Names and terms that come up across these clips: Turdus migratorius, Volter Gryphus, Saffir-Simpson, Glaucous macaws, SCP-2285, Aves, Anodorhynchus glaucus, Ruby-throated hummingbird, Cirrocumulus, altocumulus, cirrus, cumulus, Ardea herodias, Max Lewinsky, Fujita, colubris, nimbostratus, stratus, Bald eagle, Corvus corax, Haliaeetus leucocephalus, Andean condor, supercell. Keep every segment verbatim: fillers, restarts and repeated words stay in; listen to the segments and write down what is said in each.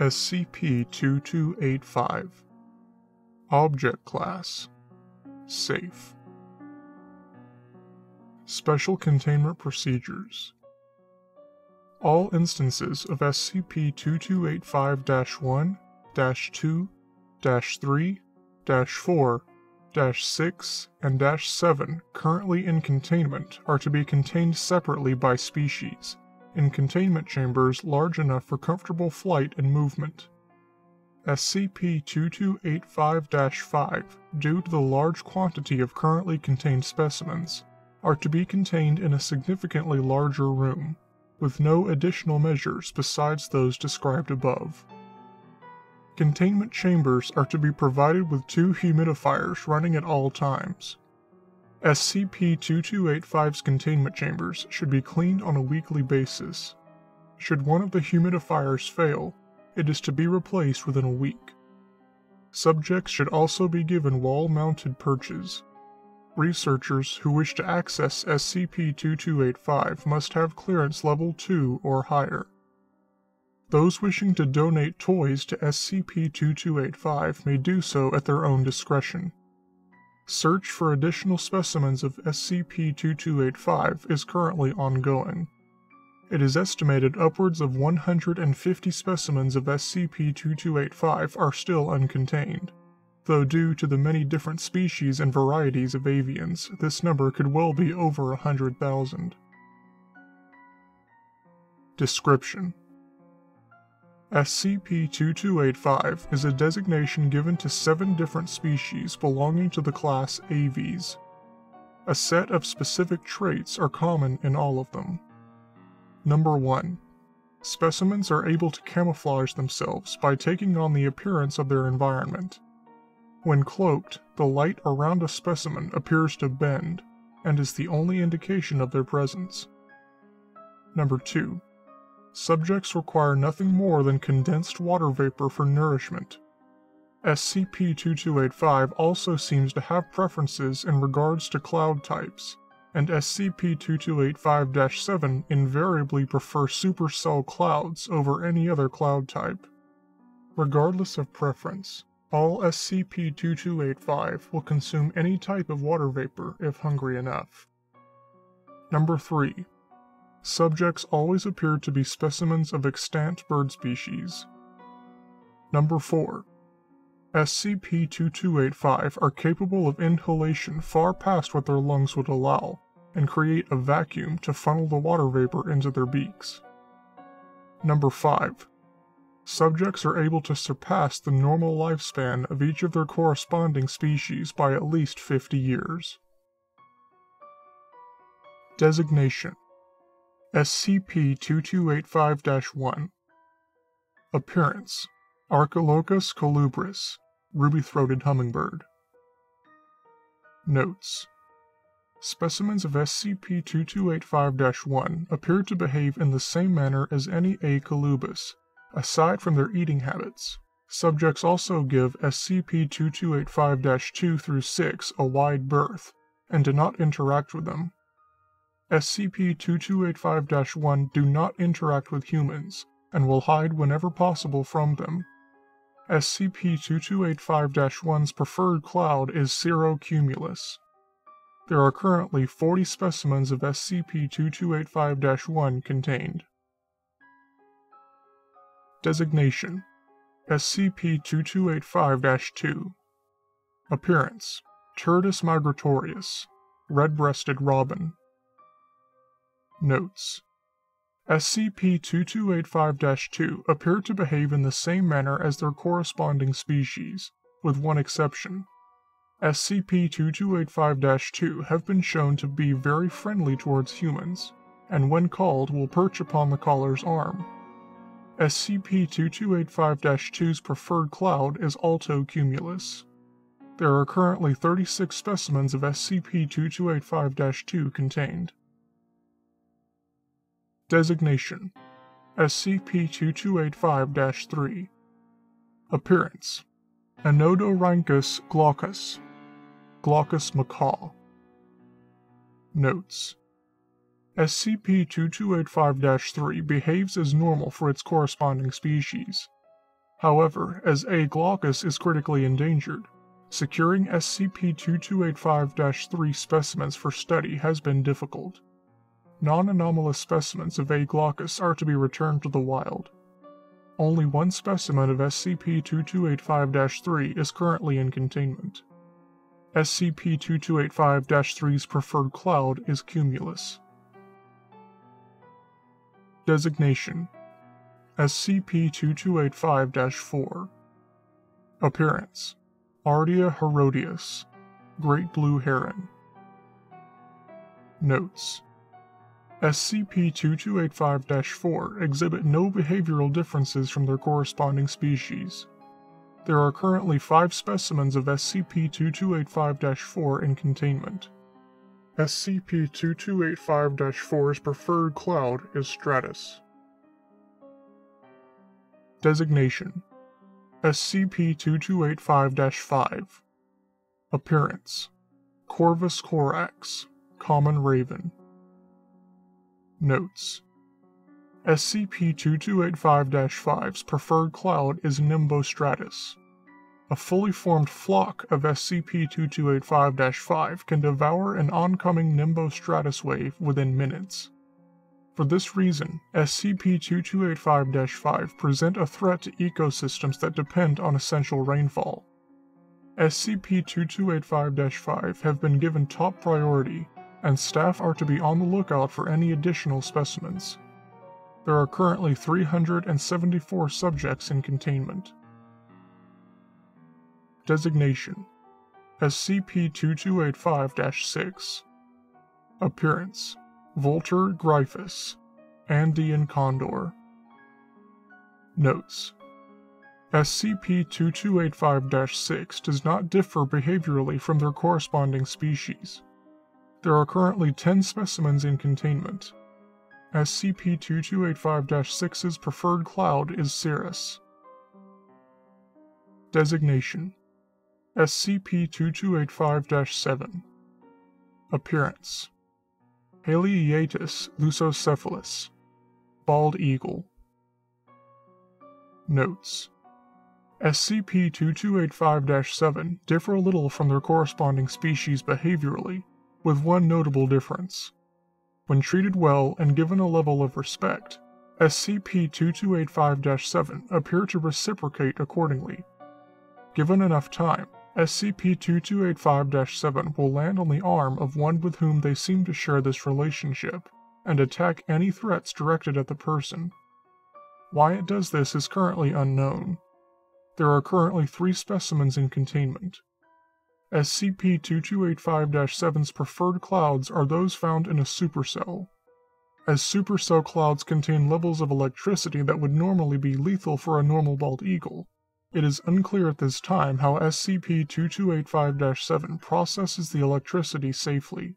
S C P twenty-two eighty-five. Object Class: Safe. Special Containment Procedures. All instances of S C P twenty-two eighty-five dash one, dash two, dash three, dash four, dash six, and dash seven currently in containment are to be contained separately by species, in containment chambers large enough for comfortable flight and movement. S C P twenty-two eighty-five dash five, due to the large quantity of currently contained specimens, are to be contained in a significantly larger room, with no additional measures besides those described above. Containment chambers are to be provided with two humidifiers running at all times. S C P twenty-two eighty-five's containment chambers should be cleaned on a weekly basis. Should one of the humidifiers fail, it is to be replaced within a week. Subjects should also be given wall-mounted perches. Researchers who wish to access S C P twenty-two eighty-five must have clearance level two or higher. Those wishing to donate toys to S C P twenty-two eighty-five may do so at their own discretion. Search for additional specimens of S C P twenty-two eighty-five is currently ongoing. It is estimated upwards of one hundred fifty specimens of S C P twenty-two eighty-five are still uncontained, though due to the many different species and varieties of avians, this number could well be over one hundred thousand. Description: S C P twenty-two eighty-five is a designation given to seven different species belonging to the class Aves. A set of specific traits are common in all of them. Number one. Specimens are able to camouflage themselves by taking on the appearance of their environment. When cloaked, the light around a specimen appears to bend, and is the only indication of their presence. Number two. Subjects require nothing more than condensed water vapor for nourishment. S C P twenty-two eighty-five also seems to have preferences in regards to cloud types, and S C P twenty-two eighty-five dash seven invariably prefers supercell clouds over any other cloud type. Regardless of preference, all S C P twenty-two eighty-five will consume any type of water vapor if hungry enough. Number three. Subjects always appear to be specimens of extant bird species. Number four. S C P twenty-two eighty-five are capable of inhalation far past what their lungs would allow, and create a vacuum to funnel the water vapor into their beaks. Number five. Subjects are able to surpass the normal lifespan of each of their corresponding species by at least fifty years. Designation: S C P twenty-two eighty-five dash one. Appearance: Archilochus colubris, ruby-throated hummingbird. Notes: Specimens of S C P twenty-two eighty-five dash one appear to behave in the same manner as any A. colubris, aside from their eating habits. Subjects also give S C P twenty-two eighty-five dash two through six a wide berth, and do not interact with them. S C P twenty-two eighty-five dash one do not interact with humans, and will hide whenever possible from them. S C P twenty-two eighty-five dash one's preferred cloud is Cirrocumulus. There are currently forty specimens of S C P twenty-two eighty-five dash one contained. Designation: S C P twenty-two eighty-five dash two. Appearance: Turdus migratorius, red-breasted robin. Notes: S C P twenty-two eighty-five dash two appear to behave in the same manner as their corresponding species, with one exception. S C P twenty-two eighty-five dash two have been shown to be very friendly towards humans, and when called will perch upon the caller's arm. S C P twenty-two eighty-five dash two's preferred cloud is altocumulus. There are currently thirty-six specimens of S C P twenty-two eighty-five dash two contained. Designation: S C P twenty-two eighty-five dash three. Appearance: Anodorhynchus glaucus, glaucus macaw. Notes: S C P twenty-two eighty-five dash three behaves as normal for its corresponding species. However, as A. glaucus is critically endangered, securing S C P twenty-two eighty-five dash three specimens for study has been difficult. Non-anomalous specimens of A. glaucus are to be returned to the wild. Only one specimen of S C P twenty-two eighty-five dash three is currently in containment. S C P twenty-two eighty-five dash three's preferred cloud is cumulus. Designation: S C P twenty-two eighty-five dash four. Appearance: Ardea herodias, great blue heron. Notes: S C P twenty-two eighty-five dash four exhibit no behavioral differences from their corresponding species. There are currently five specimens of S C P twenty-two eighty-five dash four in containment. S C P twenty-two eighty-five dash four's preferred cloud is stratus. Designation: S C P twenty-two eighty-five dash five. Appearance: Corvus corax, common raven. Notes: S C P twenty-two eighty-five dash five's preferred cloud is nimbostratus. A fully formed flock of S C P twenty-two eighty-five dash five can devour an oncoming nimbostratus wave within minutes. For this reason, S C P twenty-two eighty-five dash five present a threat to ecosystems that depend on essential rainfall. S C P twenty-two eighty-five dash five have been given top priority, and staff are to be on the lookout for any additional specimens. There are currently three hundred seventy-four subjects in containment. Designation: S C P twenty-two eighty-five dash six. Appearance: Volter gryphus, Andean condor. Notes: S C P twenty-two eighty-five dash six does not differ behaviorally from their corresponding species. There are currently ten specimens in containment. S C P twenty-two eighty-five dash six's preferred cloud is cirrus. Designation: S C P twenty-two eighty-five dash seven. Appearance: Haliaeetus leucocephalus, bald eagle. Notes: S C P twenty-two eighty-five dash seven differ a little from their corresponding species behaviorally, with one notable difference. When treated well and given a level of respect, S C P twenty-two eighty-five dash seven appear to reciprocate accordingly. Given enough time, S C P twenty-two eighty-five dash seven will land on the arm of one with whom they seem to share this relationship, and attack any threats directed at the person. Why it does this is currently unknown. There are currently three specimens in containment. S C P twenty-two eighty-five dash seven's preferred clouds are those found in a supercell. As supercell clouds contain levels of electricity that would normally be lethal for a normal bald eagle, it is unclear at this time how S C P twenty-two eighty-five dash seven processes the electricity safely.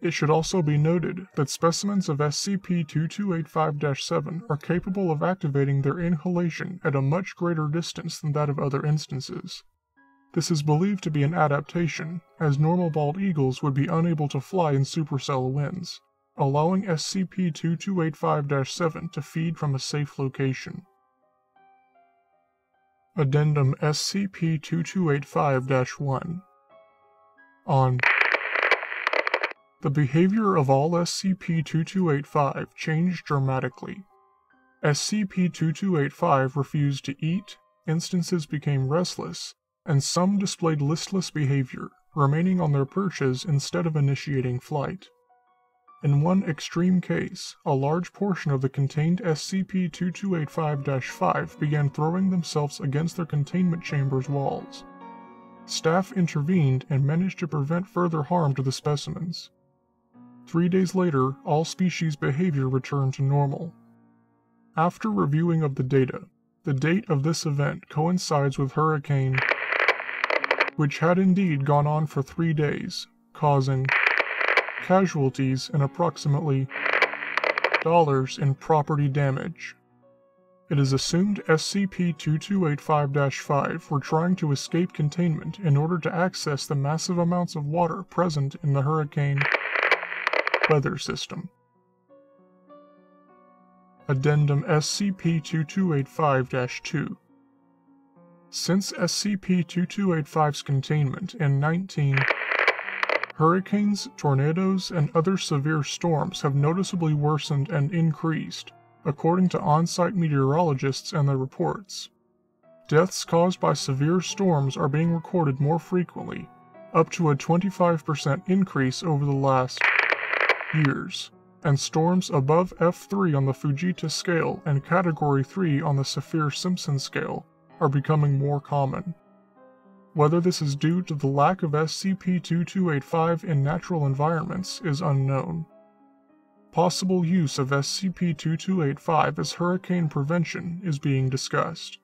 It should also be noted that specimens of S C P twenty-two eighty-five dash seven are capable of activating their inhalation at a much greater distance than that of other instances. This is believed to be an adaptation, as normal bald eagles would be unable to fly in supercell winds, allowing S C P twenty-two eighty-five dash seven to feed from a safe location. Addendum S C P twenty-two eighty-five dash one. On the behavior of all S C P twenty-two eighty-five changed dramatically. S C P twenty-two eighty-five refused to eat, instances became restless, and some displayed listless behavior, remaining on their perches instead of initiating flight. In one extreme case, a large portion of the contained S C P twenty-two eighty-five dash five began throwing themselves against their containment chamber's walls. Staff intervened and managed to prevent further harm to the specimens. Three days later, all species behavior returned to normal. After reviewing of the data, the date of this event coincides with Hurricane, which had indeed gone on for three days, causing casualties and approximately dollars in property damage. It is assumed S C P twenty-two eighty-five dash five were trying to escape containment in order to access the massive amounts of water present in the Hurricane weather system. Addendum S C P twenty-two eighty-five dash two. Since S C P twenty-two eighty-five's containment in nineteen... hurricanes, tornadoes, and other severe storms have noticeably worsened and increased, according to on-site meteorologists and their reports. Deaths caused by severe storms are being recorded more frequently, up to a twenty-five percent increase over the last years, and storms above F three on the Fujita scale and Category three on the Saffir-Simpson scale are becoming more common. Whether this is due to the lack of S C P twenty-two eighty-five in natural environments is unknown. Possible use of S C P twenty-two eighty-five as hurricane prevention is being discussed.